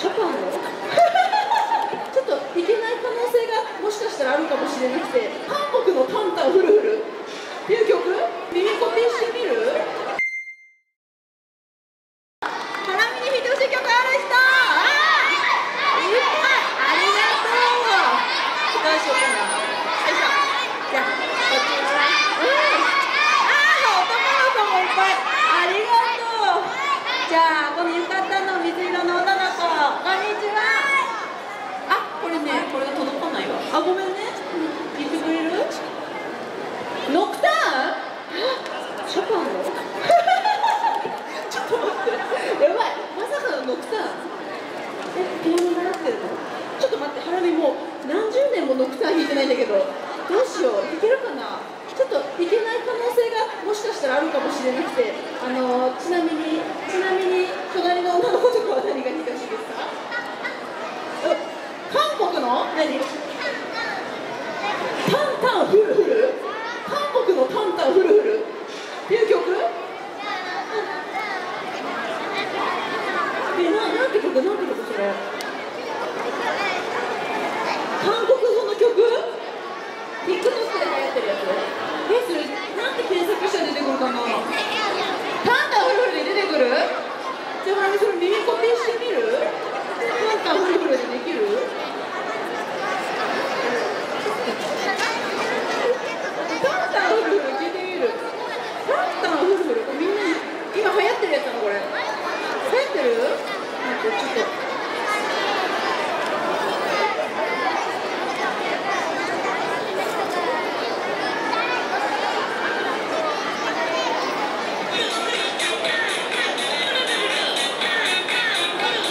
ショパンのちょっといけない可能性がもしかしたらあるかもしれなくて、韓国のタンタンフルフルっていう曲、耳コピーしてみる？じゃあ、この浴衣の水色の女の子、こんにちは。あ、これね、これが届かないわ。あ、ごめんね。言ってくれる？ノクターン？ショパンの？ちょっと待って。やばい。まさかのノクターン。え、ピアノ習ってるの？ちょっと待って、ハラミもう何十年もノクターン弾いてないんだけど、どうしよう。いけるかな？ちょっといけない可能性がもしかしたらあるかもしれなくて、ちなみに隣の女の子とかは何が難しいですか？韓国の何？タンタンフルフル？韓国のタンタンフルフルっていう曲？え、なんて曲それ？韓国語の曲？TikTok で流行ってるやつ？なんて検索したら出てくるかな。タンタンフルフルで出てくる。じゃあそれ耳コピーしてみる。タンタンフルフルでできる。タンタンフルフル聞いてみる。タンタンフルフル、みんな今流行ってるやつなのこれ。流行ってる？なんかちょっと。目覚め、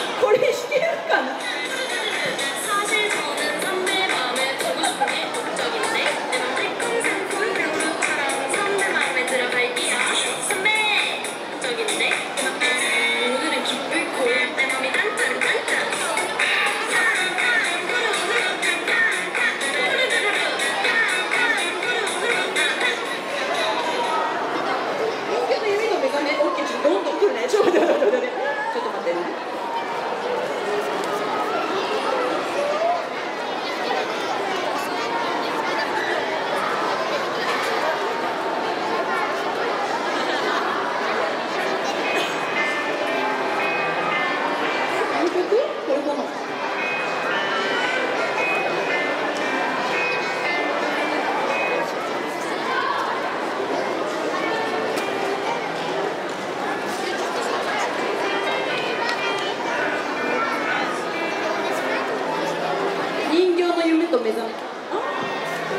あ、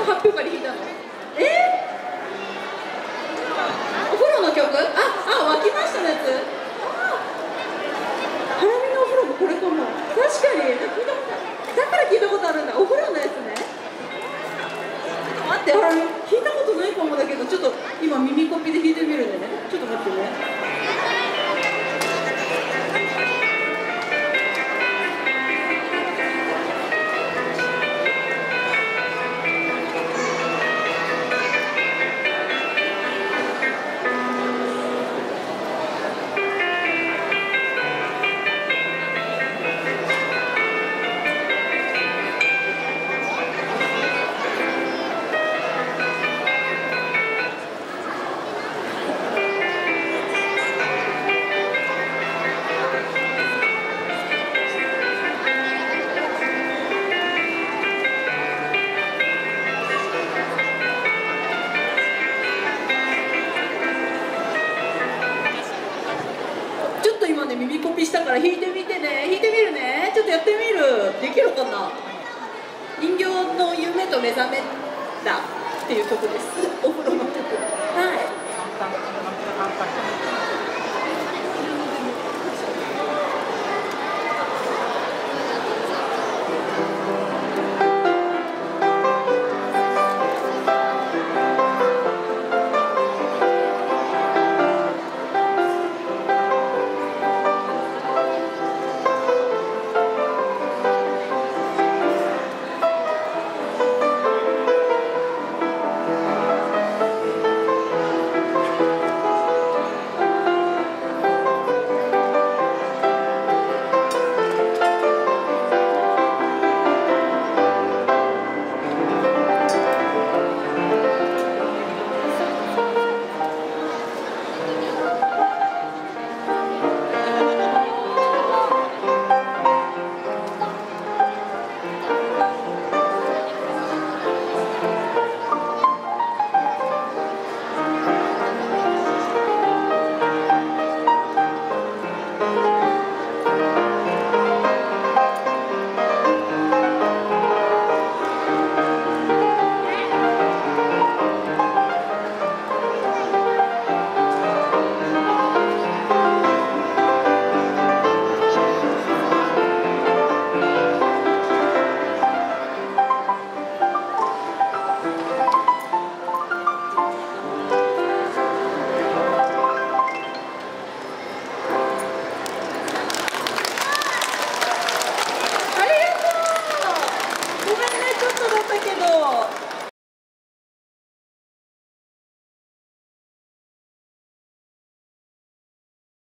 発表会で弾いたの。お風呂の曲？あ、沸きましたのやつ。ハラミのお風呂もこれかも。確かに、だから聞いたことあるんだ。お風呂のやつね。待って、ハラミ聞いたことないかもだけど、ちょっと今耳コピで弾いてみるんでね。ちょっと待ってね。耳コピしたから弾いてみてね。弾いてみるね。ちょっとやってみる。できるかな。人形の夢と目覚めだっていう曲です。お風呂の曲。はい。